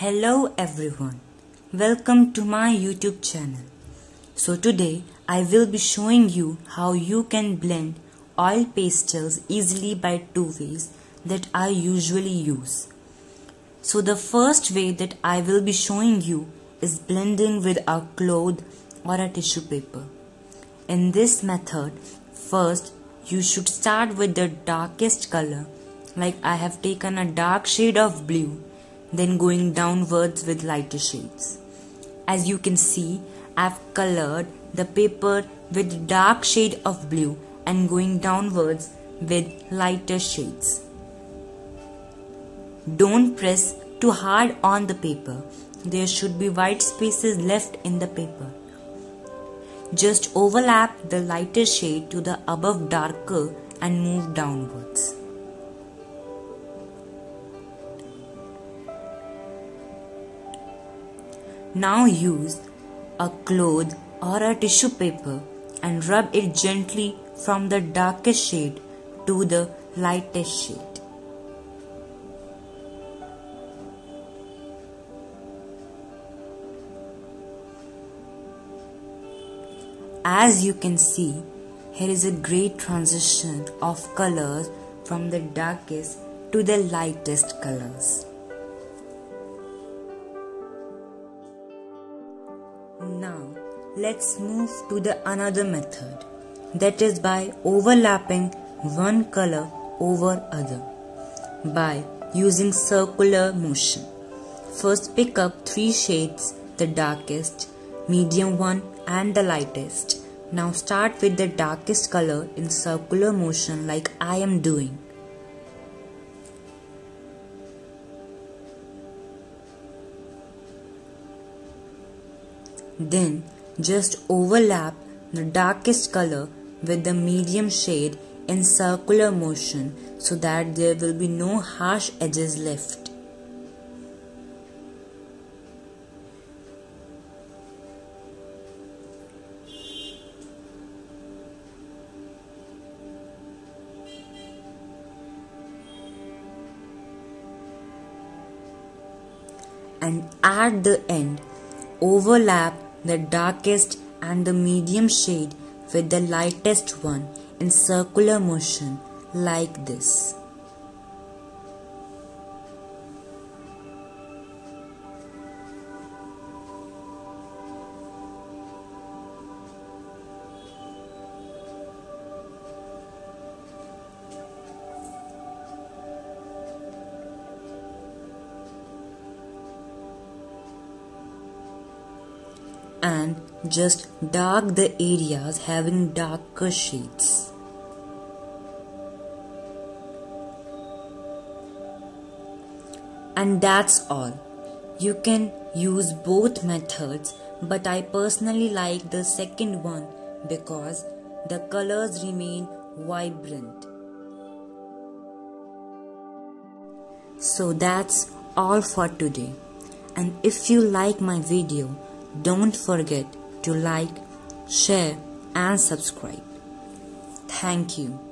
Hello everyone, welcome to my YouTube channel. So today I will be showing you how you can blend oil pastels easily by two ways that I usually use. So the first way that I will be showing you is blending with a cloth or a tissue paper. In this method, first you should start with the darkest color, like I have taken a dark shade of blue, then going downwards with lighter shades. As you can see, I've colored the paper with dark shade of blue and going downwards with lighter shades. Don't press too hard on the paper. There should be white spaces left in the paper. Just overlap the lighter shade to the above darker and move downwards. Now use a cloth or a tissue paper and rub it gently from the darkest shade to the lightest shade. As you can see, here is a great transition of colors from the darkest to the lightest colors. Now let's move to the another method, that is by overlapping one color over other by using circular motion. First pick up three shades, the darkest, medium one and the lightest. Now start with the darkest color in circular motion like I am doing. Then just overlap the darkest color with the medium shade in circular motion so that there will be no harsh edges left. And at the end, overlap the darkest and the medium shade with the lightest one in circular motion like this. And just dark the areas having darker shades. And that's all. You can use both methods, but I personally like the second one because the colors remain vibrant. So that's all for today. And if you like my video, don't forget to like, share and subscribe. Thank you.